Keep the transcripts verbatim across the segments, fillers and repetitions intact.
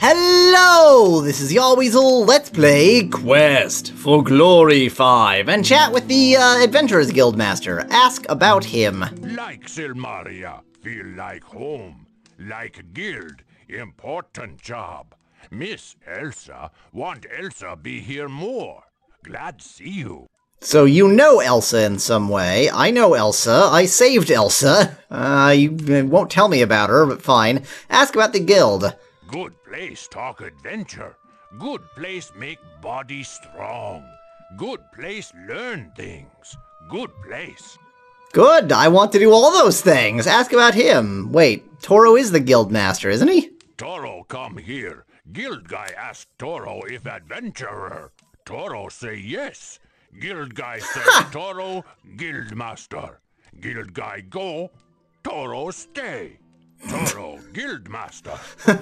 Hello, this is Yahweasel. Let's play Quest for Glory five and chat with the uh, Adventurers Guild Master. Ask about him. Like Silmaria, feel like home. Like guild, important job. Miss Elsa, want Elsa be here more. Glad see you. So you know Elsa in some way. I know Elsa. I saved Elsa. Uh, you won't tell me about her, but fine. Ask about the guild. Good place talk adventure. Good place make body strong. Good place learn things. Good place. Good. I want to do all those things. Ask about him. Wait, Toro is the guild master, isn't he? Toro come here. Guild guy ask Toro if adventurer. Toro say yes. Guild guy say Toro guild master. Guild guy go. Toro stay. Toro, Guildmaster.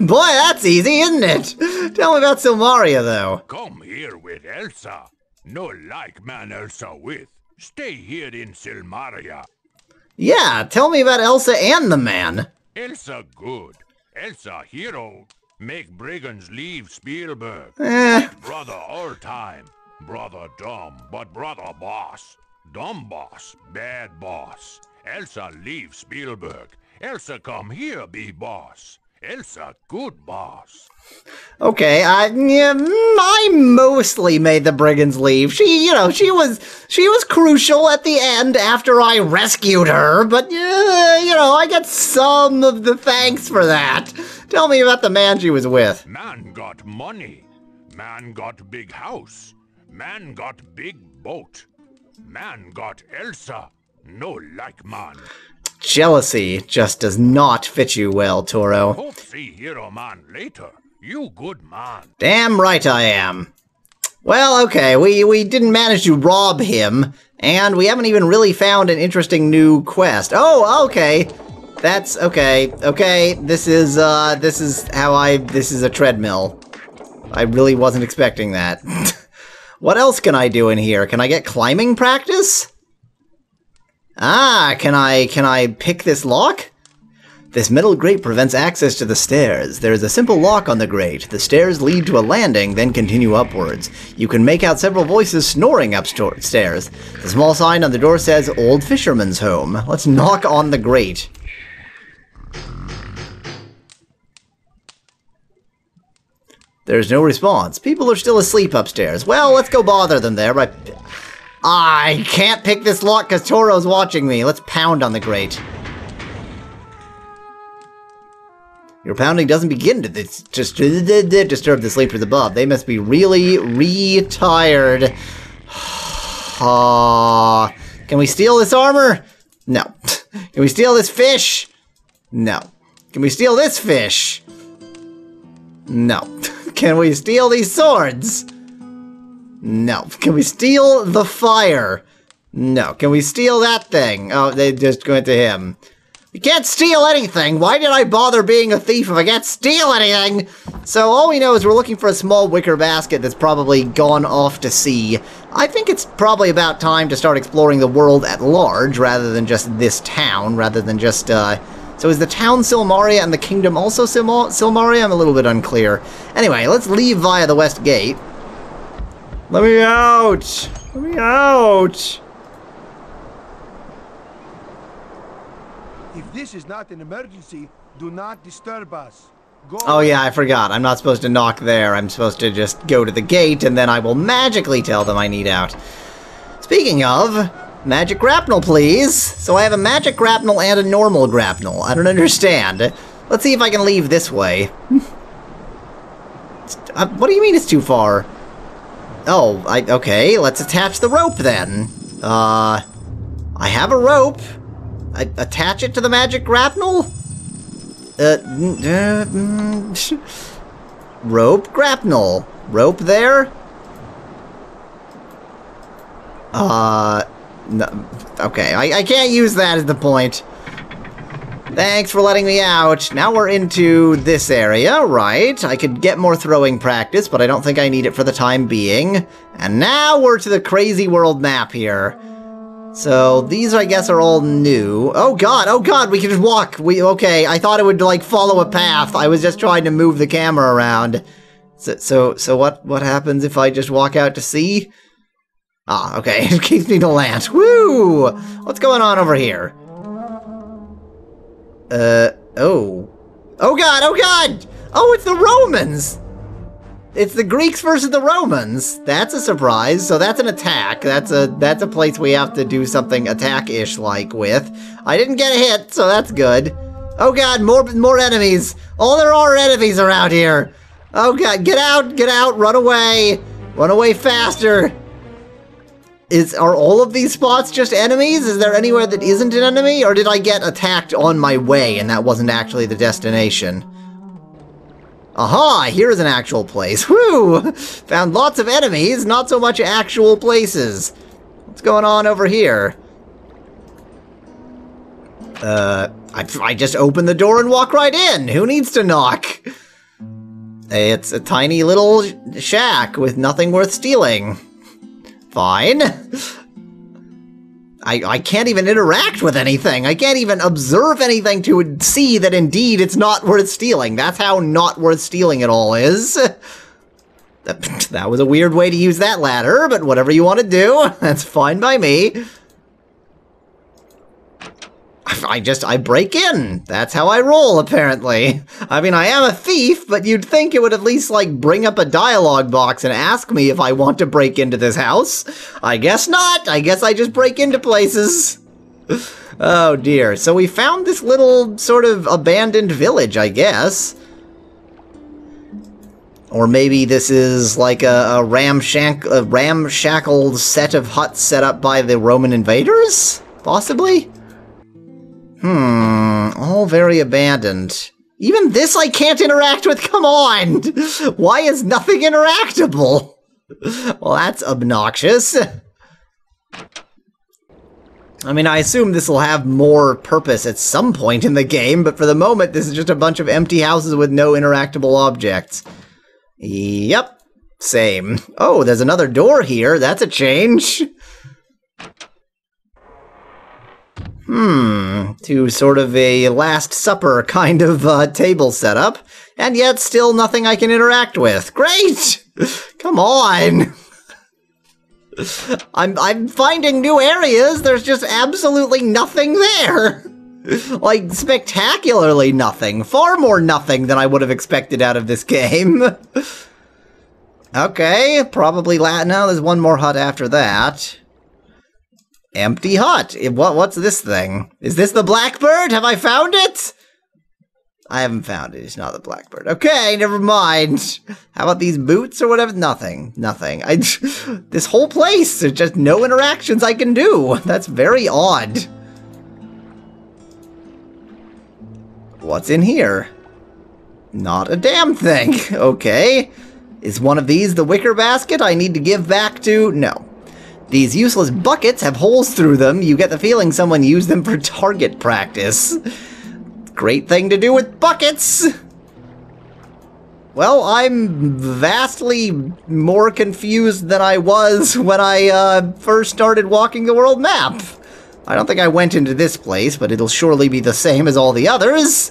Boy, that's easy, isn't it? Tell me about Silmaria, though. Come here with Elsa. No like man Elsa with. Stay here in Silmaria. Yeah, tell me about Elsa and the man. Elsa good. Elsa hero. Make brigands leave Spielberg. Eh. Brother all time. Brother dumb, but brother boss. Dumb boss, bad boss. Elsa leave Spielberg. Elsa come here, be boss. Elsa good boss. Okay, I, I mostly made the brigands leave. She, you know, she was she was crucial at the end after I rescued her, but, uh, you know, I got some of the thanks for that. Tell me about the man she was with. Man got money. Man got big house. Man got big boat. Man got Elsa. No like man. Jealousy just does not fit you well, Toro. Hope see hero man later. You good man. Damn right I am. Well, okay, we, we didn't manage to rob him, and we haven't even really found an interesting new quest. Oh, okay. That's, okay, okay, this is, uh, this is how I, this is a treadmill. I really wasn't expecting that. What else can I do in here? Can I get climbing practice? Ah, can I, can I pick this lock? This metal grate prevents access to the stairs. There is a simple lock on the grate. The stairs lead to a landing, then continue upwards. You can make out several voices snoring upstairs. The small sign on the door says, Old Fisherman's Home. Let's knock on the grate. There's no response. People are still asleep upstairs. Well, let's go bother them there by... I can't pick this lock because Toro's watching me. Let's pound on the grate. Your pounding doesn't begin to dis just disturb the sleepers above. They must be really re-tired. Uh, can we steal this armor? No. Can we steal this fish? No. Can we steal this fish? No. Can we steal these swords? No. Can we steal the fire? No. Can we steal that thing? Oh, they just went to him. We can't steal anything. Why did I bother being a thief if I can't steal anything? So all we know is we're looking for a small wicker basket that's probably gone off to sea. I think it's probably about time to start exploring the world at large rather than just this town, rather than just, uh... So is the town Silmaria and the kingdom also Silma Silmaria? I'm a little bit unclear. Anyway, let's leave via the west gate. Let me out! Let me out! If this is not an emergency, do not disturb us. Go oh yeah, I forgot. I'm not supposed to knock there. I'm supposed to just go to the gate, and then I will magically tell them I need out. Speaking of, magic grapnel, please. So I have a magic grapnel and a normal grapnel. I don't understand. Let's see if I can leave this way. uh, what do you mean it's too far? Oh, I, okay, let's attach the rope then. Uh, I have a rope. I, attach it to the magic grapnel? Uh, uh mm, rope, grapnel. Rope there? Uh, no, okay, I, I can't use that as the point. Thanks for letting me out. Now we're into this area, right? I could get more throwing practice, but I don't think I need it for the time being. And now we're to the crazy world map here. So these, I guess, are all new. Oh god, oh god, we can just walk. We okay, I thought it would, like, follow a path. I was just trying to move the camera around. So, so, so what, what happens if I just walk out to sea? Ah, okay, it keeps me to land. Woo! What's going on over here? Uh, oh. Oh god, oh god! Oh, it's the Romans! It's the Greeks versus the Romans. That's a surprise. So that's an attack. That's a that's a place we have to do something attack-ish like with. I didn't get a hit, so that's good. Oh god, more more enemies. All there are enemies are out here. Oh god, get out, get out, run away. Run away faster. Is are all of these spots just enemies? Is there anywhere that isn't an enemy? Or did I get attacked on my way and that wasn't actually the destination? Aha! Here is an actual place. Woo! Found lots of enemies, not so much actual places. What's going on over here? Uh, I, I just open the door and walk right in. Who needs to knock? It's a tiny little shack with nothing worth stealing. Fine. I, I can't even interact with anything. I can't even observe anything to see that indeed it's not worth stealing. That's how not worth stealing it all is. That, that was a weird way to use that ladder, but whatever you want to do, that's fine by me. I, I just, I break in. That's how I roll, apparently. I mean, I am a thief, but you'd think it would at least, like, bring up a dialogue box and ask me if I want to break into this house. I guess not. I guess I just break into places. Oh, dear. So we found this little sort of abandoned village, I guess. Or maybe this is like a, a, ramshack a ramshackled set of huts set up by the Roman invaders? Possibly? Hmm, all very abandoned. Even this I can't interact with, come on! Why is nothing interactable? Well, that's obnoxious. I mean, I assume this will have more purpose at some point in the game, but for the moment, this is just a bunch of empty houses with no interactable objects. Yep, same. Oh, there's another door here, that's a change. Hmm, to sort of a Last Supper kind of uh, table setup, and yet still nothing I can interact with. Great! Come on! I'm, I'm finding new areas, there's just absolutely nothing there! Like, spectacularly nothing, far more nothing than I would have expected out of this game. Okay, probably Latin. Now there's one more hut after that. Empty hut. What? What's this thing? Is this the blackbird? Have I found it? I haven't found it. It's not the blackbird. Okay, never mind. How about these boots or whatever? Nothing. Nothing. I. This whole place. There's just no interactions I can do. That's very odd. What's in here? Not a damn thing. Okay. Is one of these the wicker basket I need to give back to? No. These useless buckets have holes through them. You get the feeling someone used them for target practice. Great thing to do with buckets! Well, I'm vastly more confused than I was when I uh, first started walking the world map. I don't think I went into this place, but it'll surely be the same as all the others.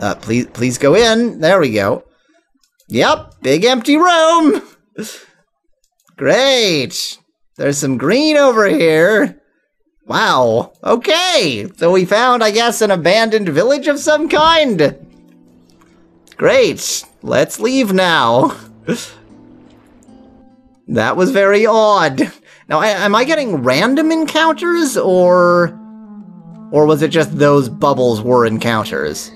Uh, please, please go in. There we go. Yep, big empty room! Great! There's some green over here. Wow. Okay. So we found, I guess, an abandoned village of some kind. Great. Let's leave now. That was very odd. Now, I, am I getting random encounters, or... Or was it just those bubbles were encounters?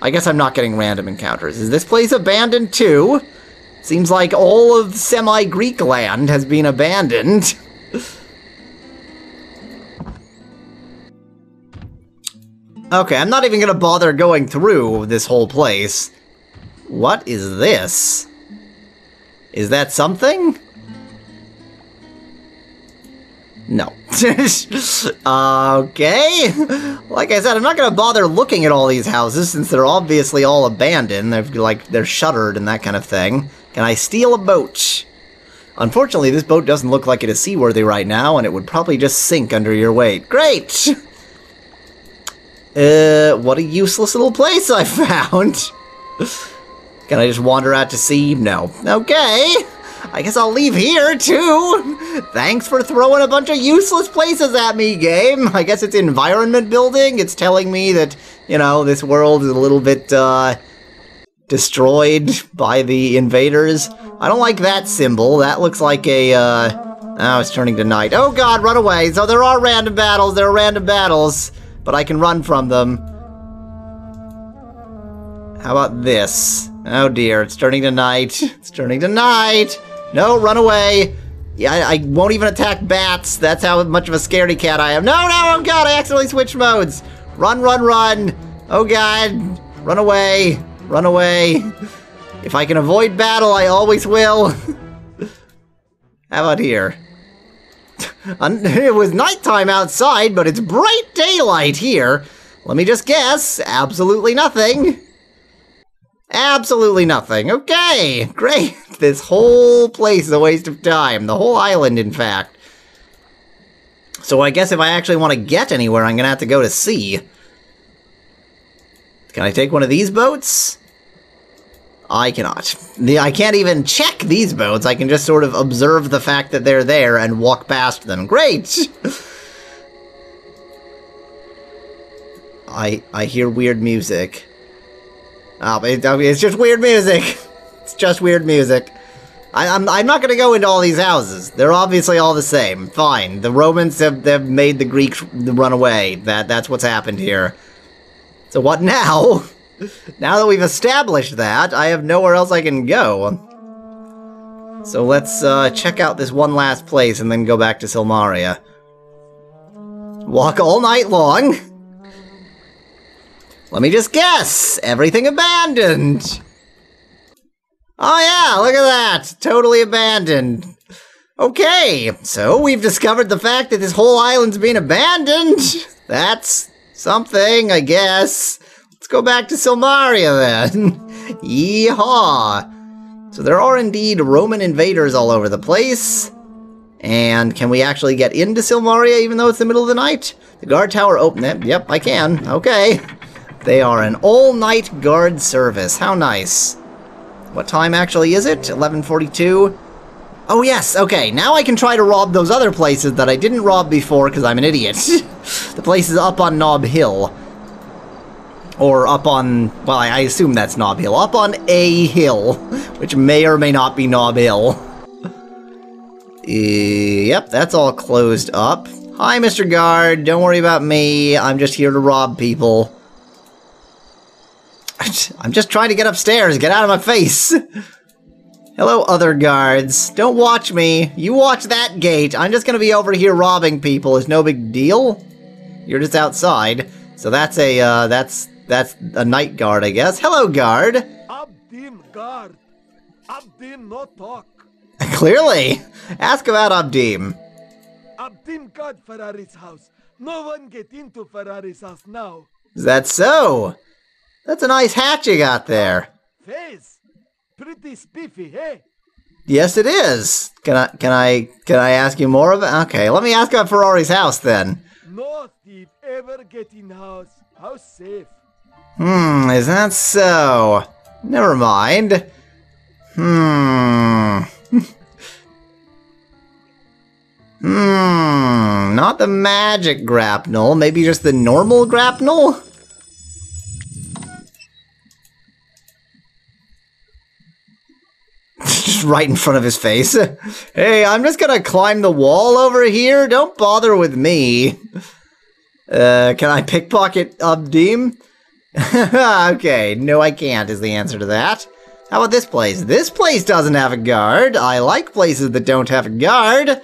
I guess I'm not getting random encounters. Is this place abandoned too? Seems like all of semi-Greek land has been abandoned. Okay, I'm not even gonna bother going through this whole place. What is this? Is that something? No. Okay. Like I said, I'm not gonna bother looking at all these houses since they're obviously all abandoned. They're like, they're shuttered and that kind of thing. Can I steal a boat? Unfortunately, this boat doesn't look like it is seaworthy right now, and it would probably just sink under your weight. Great! Uh, what a useless little place I found! Can I just wander out to sea? No. Okay! I guess I'll leave here, too! Thanks for throwing a bunch of useless places at me, game! I guess it's environment building. It's telling me that, you know, this world is a little bit, uh... destroyed by the invaders. I don't like that symbol. That looks like a, uh... oh, it's turning to night. Oh god, run away! So there are random battles, there are random battles, but I can run from them. How about this? Oh dear, it's turning to night. It's turning to night! No, run away! Yeah, I, I won't even attack bats. That's how much of a scaredy cat I am. No, no, oh god, I accidentally switched modes! Run, run, run! Oh god! Run away! Run away! If I can avoid battle, I always will! How about here? It was nighttime outside, but it's bright daylight here! Let me just guess, absolutely nothing! Absolutely nothing! Okay! Great! This whole place is a waste of time. The whole island, in fact. So I guess if I actually want to get anywhere, I'm gonna have to go to sea. Can I take one of these boats? I cannot. I can't even check these boats. I can just sort of observe the fact that they're there and walk past them. Great! I I hear weird music. Oh, it, it's just weird music. It's just weird music. I, I'm, I'm not going to go into all these houses. They're obviously all the same. Fine. The Romans have, have made the Greeks run away. That, that's what's happened here. So what now? Now that we've established that, I have nowhere else I can go. So let's uh, check out this one last place and then go back to Silmaria. Walk all night long. Let me just guess. Everything abandoned. Oh yeah, look at that. Totally abandoned. Okay, so we've discovered the fact that this whole island's been abandoned. That's... something, I guess. Let's go back to Silmaria, then. Yeehaw! So there are indeed Roman invaders all over the place. And can we actually get into Silmaria, even though it's the middle of the night? The guard tower opened it. Yep, I can. Okay. They are an all-night guard service. How nice. What time actually is it? eleven forty-two? Oh, yes. Okay, now I can try to rob those other places that I didn't rob before because I'm an idiot. The place is up on Nob Hill. Or up on... well, I, I assume that's Nob Hill. Up on a hill, which may or may not be Nob Hill. Yep, that's all closed up. Hi, Mister Guard. Don't worry about me. I'm just here to rob people. I'm just trying to get upstairs. Get out of my face. Hello, other guards. Don't watch me. You watch that gate. I'm just gonna be over here robbing people. It's no big deal. You're just outside. So that's a, uh, that's, that's a night guard, I guess. Hello, guard. Abdim, guard. Abdim, no talk. Clearly. Ask about Abdim. Abdim guard Ferrari's house. No one get into Ferrari's house now. Is that so? That's a nice hatch you got there. Face. Pretty spiffy, hey? Yes, it is. Can I, can I, can I ask you more of it? Okay, let me ask about Ferrari's house then. No thief ever get in house. House safe. Hmm, is that so? Never mind. Hmm. Hmm. Not the magic grapnel. Maybe just the normal grapnel. Right in front of his face. Hey, I'm just gonna climb the wall over here. Don't bother with me. Uh, can I pickpocket Abdim? Okay, no I can't is the answer to that. How about this place? This place doesn't have a guard. I like places that don't have a guard.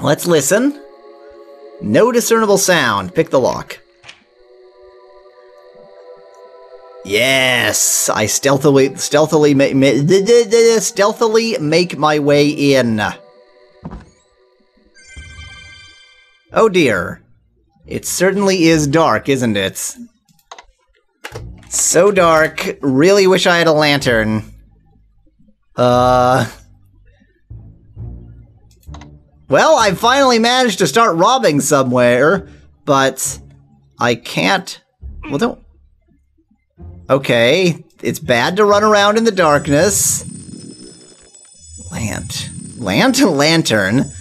Let's listen. No discernible sound. Pick the lock. Yes, I stealthily, stealthily, ma ma stealthily make my way in. Oh dear. It certainly is dark, isn't it? So dark. Really wish I had a lantern. Uh, Well, I finally managed to start robbing somewhere, but I can't... Well, don't... Okay, it's bad to run around in the darkness. Lant. Lant? Lantern?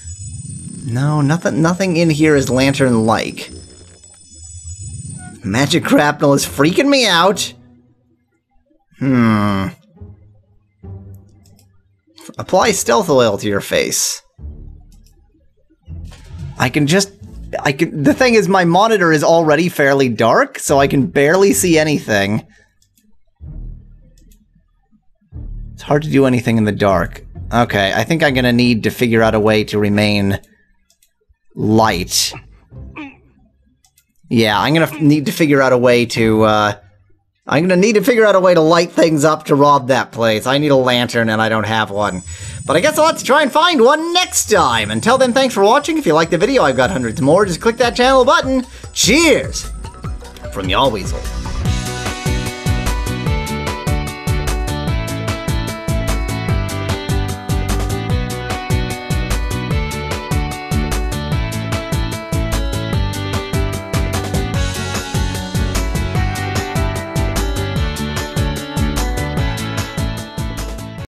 No, nothing, nothing in here is lantern-like. Magic Crapnel is freaking me out. Hmm. Apply Stealth Oil to your face. I can just... I can. The thing is, my monitor is already fairly dark, so I can barely see anything. It's hard to do anything in the dark. Okay, I think I'm gonna need to figure out a way to remain light. Yeah, I'm gonna need to figure out a way to, uh... I'm gonna need to figure out a way to light things up to rob that place. I need a lantern and I don't have one. But I guess I'll have to try and find one next time. Until then, thanks for watching. If you liked the video, I've got hundreds more. Just click that channel button. Cheers! From Yahweasel.